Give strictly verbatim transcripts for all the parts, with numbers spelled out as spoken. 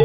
Ha!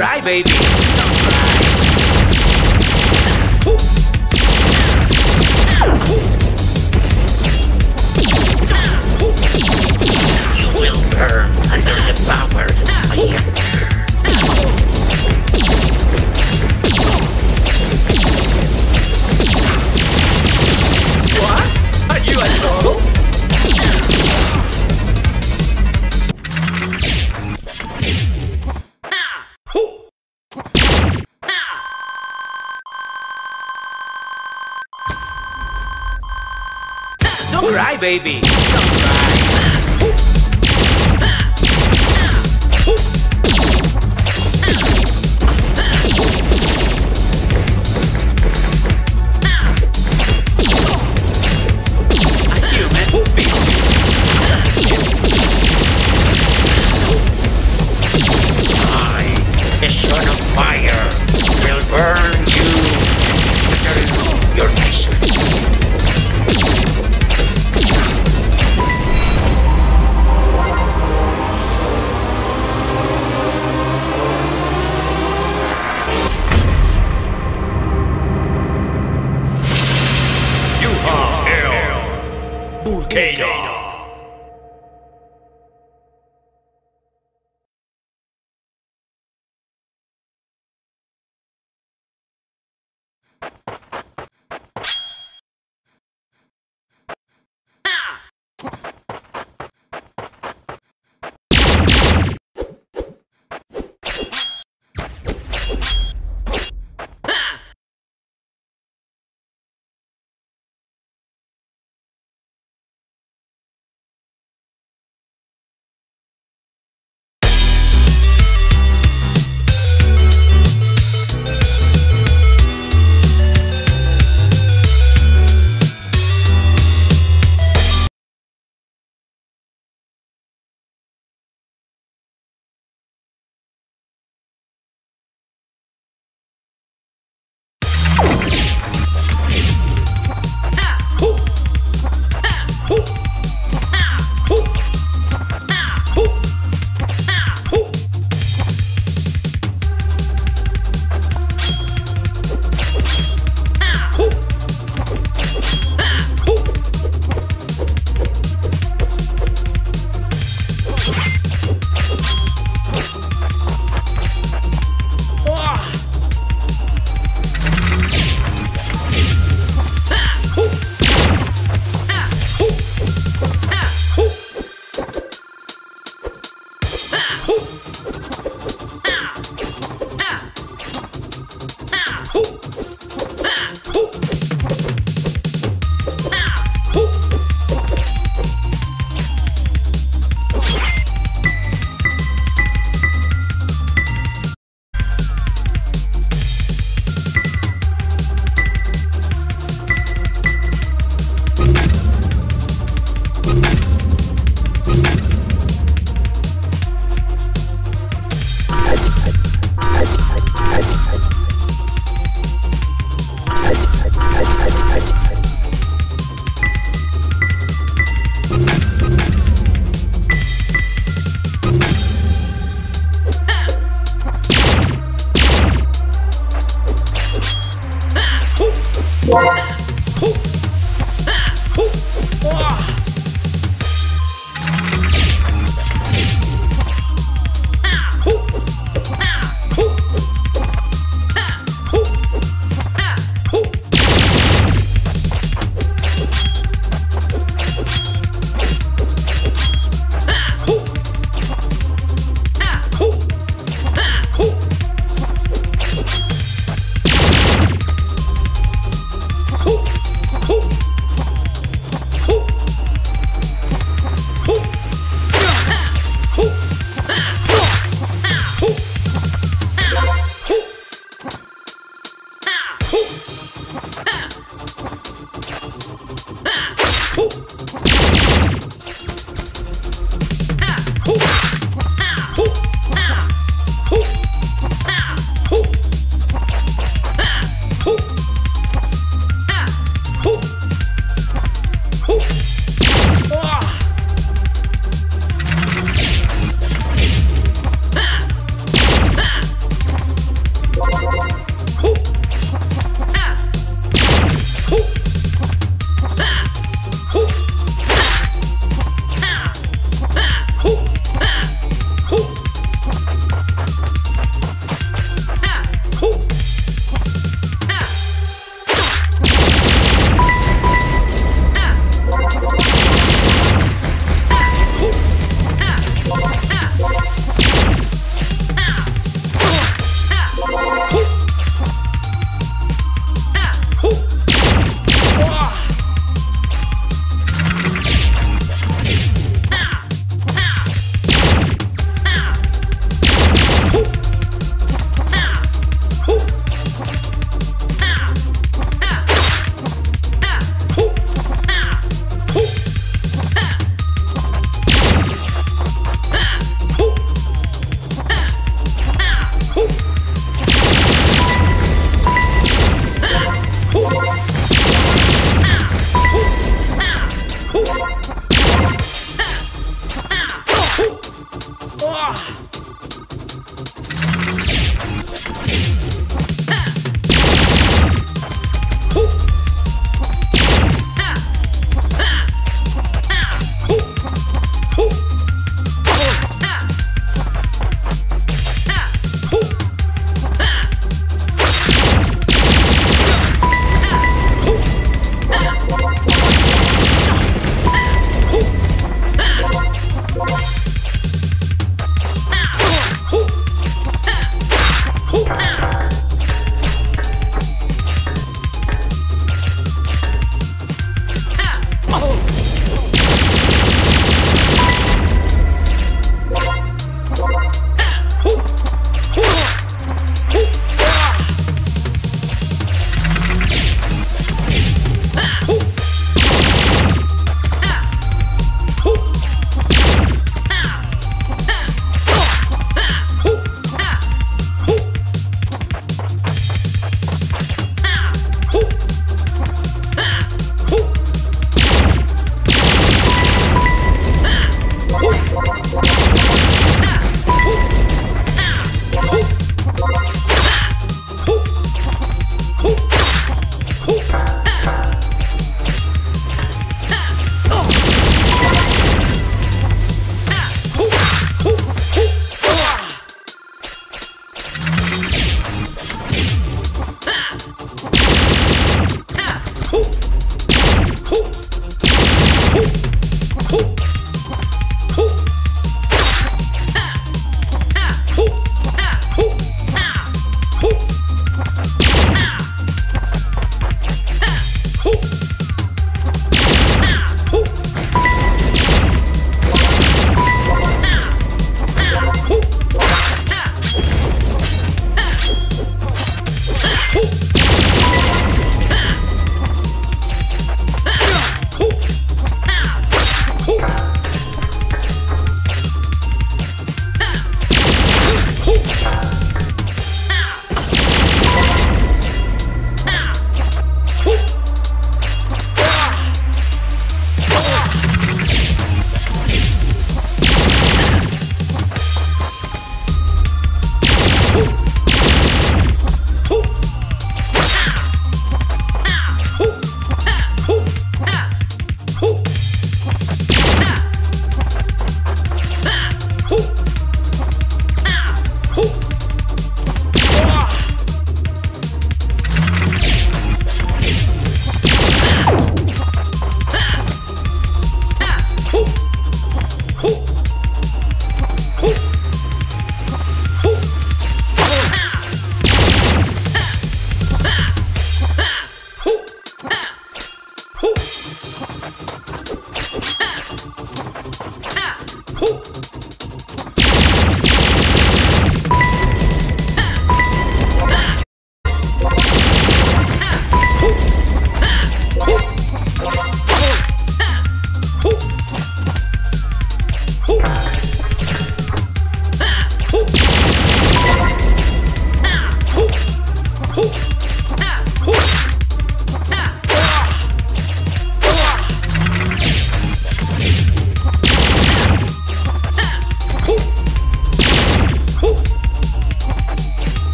right, baby. You will burn under the power of my anger. What? Are you at home? Don't cry, baby. Don't cry.